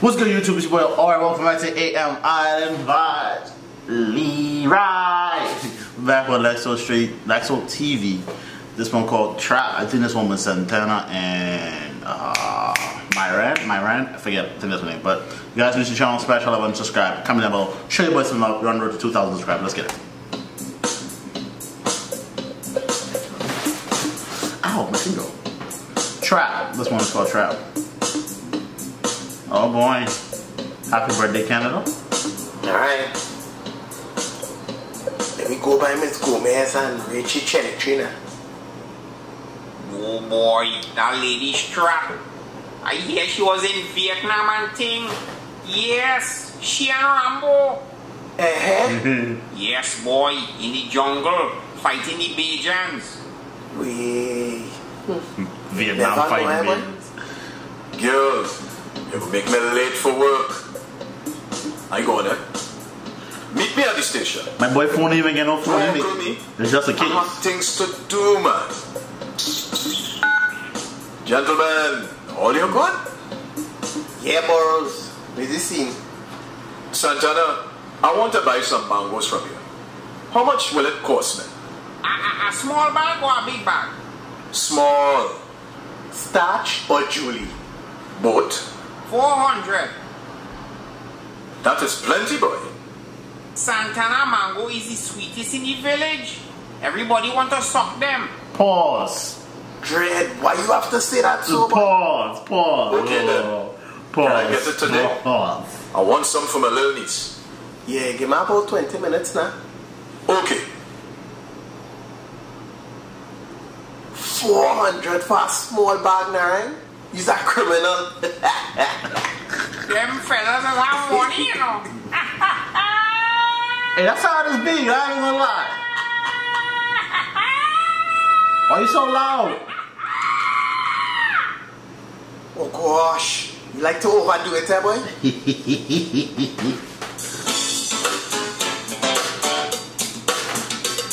What's good, YouTube? It's your boy, alright, welcome back to 8 AM Island Vibes. Leroy! Back with Lexo TV. This one called Trap. I think this one was Santana and Myran. I forget, I think that's her name. But you guys miss the channel, smash that like button, subscribe, comment down below, show your boys some love, we're on the road to 2,000 subscribers. Let's get it. Ow, my finger. Trap. This one is called Trap. Oh boy. Happy birthday, Canada. Alright. Let me go by Miss Gomez and Richie Chenetrina. Oh boy, that lady's Trap. I hear she was in Vietnam and thing. Yes, she and Rambo. Yes boy, in the jungle, fighting the Bajans. We Vietnam fighting Bajans. Girls. It will make me late for work. I go there. Meet me at the station. My boy phone even get no phone. It's just a case. I have things to do, man. Gentlemen, all you got? Yeah, Boros. Busy scene. Santana, I want to buy some mangoes from you. How much will it cost me? A small bag or a big bag? Small. Starch or Julie? Both. 400. That is plenty, boy. Santana mango is the sweetest in the village. Everybody want to suck them. Pause. Dread, why you have to say that so much? Pause. Okay then. Pause. Can I get it today? Pause. I want some for my little niece. Yeah, give me about 20 minutes now. Okay. 400 for a small bag now, right? He's a criminal. Them fellas have money, you know. Hey, that's how this be, I ain't gonna lie. Why you so loud? Oh gosh, you like to overdo it, eh, boy?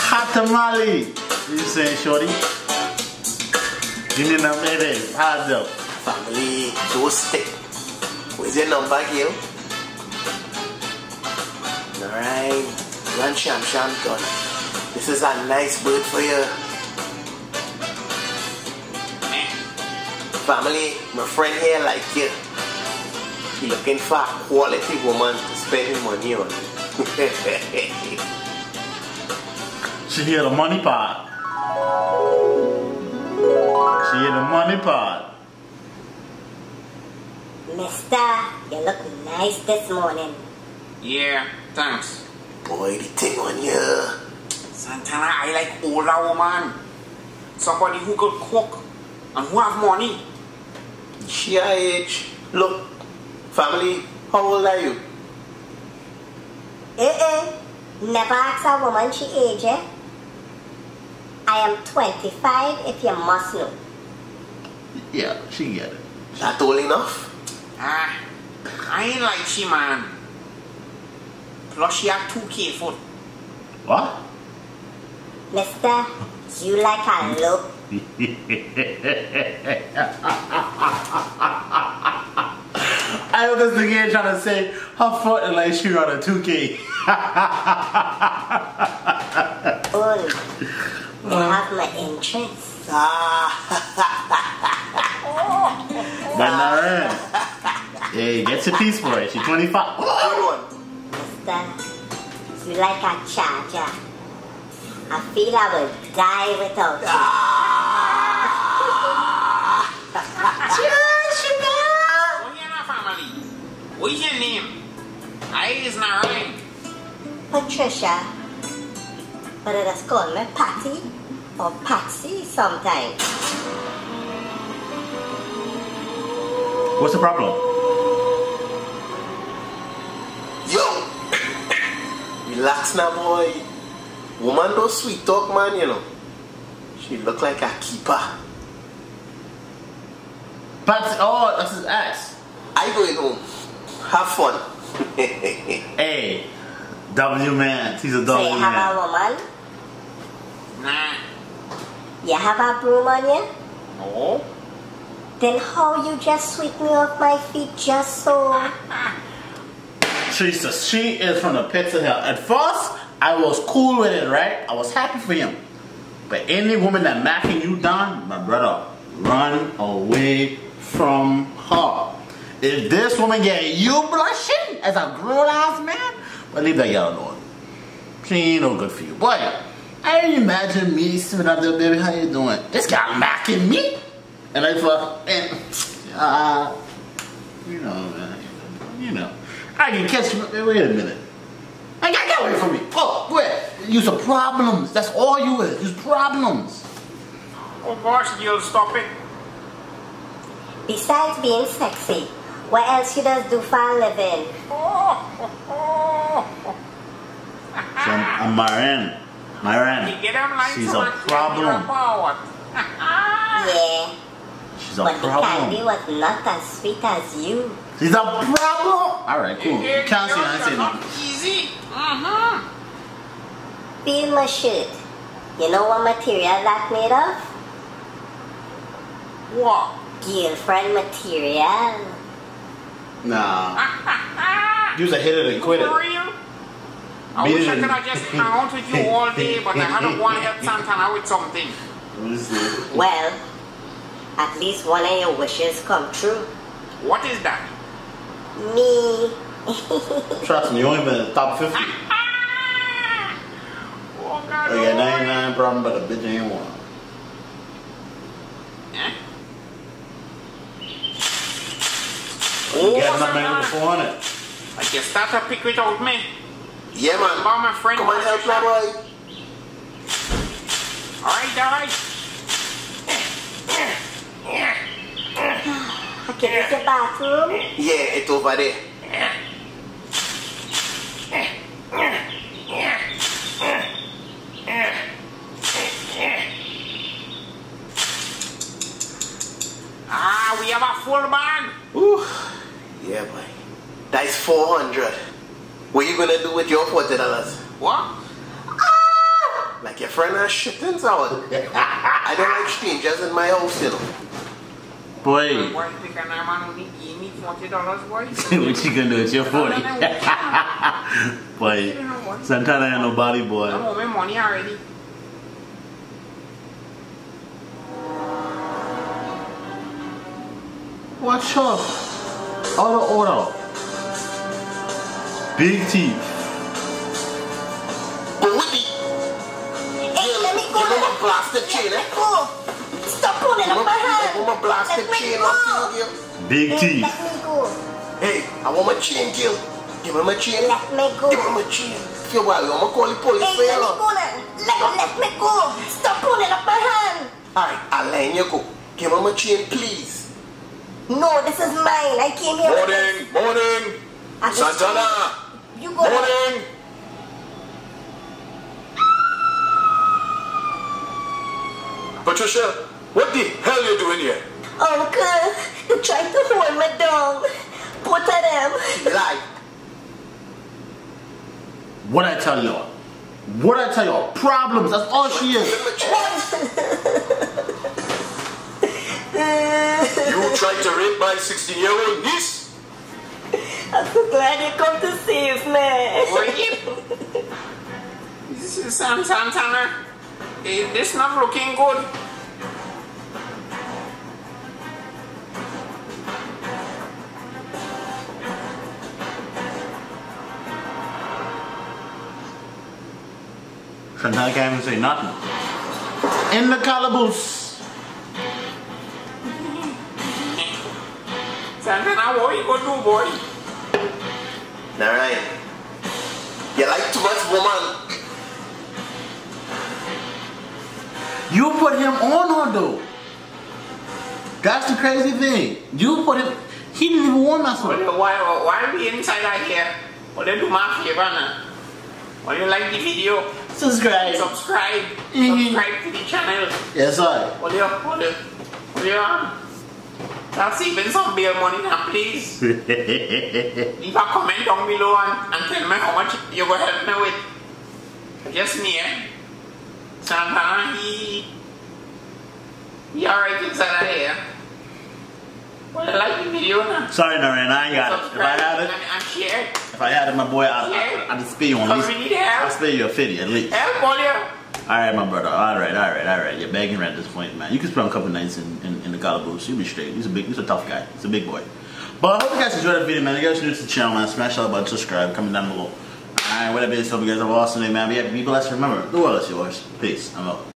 Hot tamale, you saying, shorty? Give me a number, baby. How's up? Family, don't stick. Where's your number, Gil? Alright. Run sham sham gun. This is a nice bird for you. Family, my friend here like you. He looking for a quality woman to spend his money on. She hear the money part. She in the money pot. Mister, you look nice this morning. Yeah, thanks. Boy, the thing on you. Santana, I like older woman. Somebody who could cook and who have money. She her age. Look, family, how old are you? Never ask a woman she age, eh? I am 25 if you must know. Yeah, she get it. That old enough? Ah, I ain't like she, man. Plus she have 2K foot. What? Mister, you like her look. I know this nigga trying to say her foot is like she got a 2K. Oh. You have my interest. Ah. Hey, get your piece for it. She's 25. Mister, you like a charger. I feel I will die without you. Family. What's your name? I is not right. Patricia. But it is called me Patty or Patsy sometimes. What's the problem? Yo! Relax now, boy. Woman don't sweet talk, man, you know. She look like a keeper. Patsy, oh, that's his ass. I going home. Have fun. Hey, W man. He's a W man. So you have a woman? Nah. You have a broom on you? No. Then how you just sweep me off my feet just so? Jesus, she is from the pits of hell. At first, I was cool with it, right? I was happy for him. But any woman that knocking you down, my brother, run away from her. If this woman get you blushing as a grown-ass man, well, leave that girl alone. She ain't no good for you. Boy, I didn't imagine me sitting up there, baby, how you doing? This guy knocking me. And I thought, you know, man, you know. I can catch you, wait a minute. I got get away from me. Oh, go ahead. Use the problems. That's all you is. Use problems. Oh gosh, you'll stop it. Besides being sexy, what else you does do for a living? Myran. Myran. She's a problem. Yeah. She's a problem. But Patty was not as sweet as you. She's a problem. Alright, cool. You can't say anything. Easy. Feel my shirt. You know what material that made of? What? Girlfriend material. Nah. You was a hitter and quit it. For real? I wish I could have just hung out with you all day, but I hadn't want to help Santana with something. Well, at least one of your wishes come true. What is that? Me. Trust me, you ain't been in the top 50. Oh, God. You got 99 problem, but a bitch ain't one. You got nothing before on it. I can start a pick without me. Yeah, man. My friend. Come on, help my boy. Alright, guys. Can you use the bathroom? Yeah, it's over there. Ah, we have a full bag. Ooh. Yeah, boy. That's 400. What you gonna do with your $40? What? Ah! Like your friend has shit things out. I don't like strangers in my house, you know. Boy. What you gonna do with your 40? Boy, Santana ain't nobody, boy. I'm on my money already. Watch up. Auto. Big teeth. Hey, let me go. Plastic chain, eh? Stop pulling up my hand. I want my plastic chain off you, Gil. Big teeth. Let me go. Hey, I want my chain, Gil. Give me my chain. Let me go. Give me my chain. Feel why I'm gonna call the police. Hey, let me go. Let me go. Stop pulling up my hand. Alright, I'll let you go. Give me my chain, please. No, this is mine. I came here. Morning. Santana. You go. Morning. Patricia. What the hell are you doing here? Uncle, you tried to hold me down. Both of them. Lie. What I tell y'all? What I tell y'all? Problems, that's all she is. You tried to rape my 16-year-old niece? I'm so glad you come to save me. This is Santana. Is this not looking good? And I can't even say nothing. In the calaboose. Santana, what you gonna do, boy? Alright. You like too much woman. You put him on her though. That's the crazy thing. You put him. He didn't even want us. Why are we inside out here? Well, they do my favor now. When you like the video, subscribe. Subscribe to the channel. Yes, sir. Hold up. That's even some beer money now, please. Leave a comment down below and tell me how much you're going to help me with. Just me, eh? Santana, he alright inside of here. Well, I like the video now. Sorry, Noreen, I ain't got it. If I have it, I'm sure. If I had it, my boy, I'd spare you at least. I'd spare you a 50 at least. Alright, my brother. Alright. You're begging right at this point, man. You can spend a couple nights in the calaboose. You'll be straight. He's a tough guy. He's a big boy. But I hope you guys enjoyed the video, man. If you guys new to the channel, man, smash that button, subscribe, comment down below. Alright, whatever it is, hope you guys have an awesome day, man. Be happy, be blessed. Remember, the world is yours. Peace. I'm out.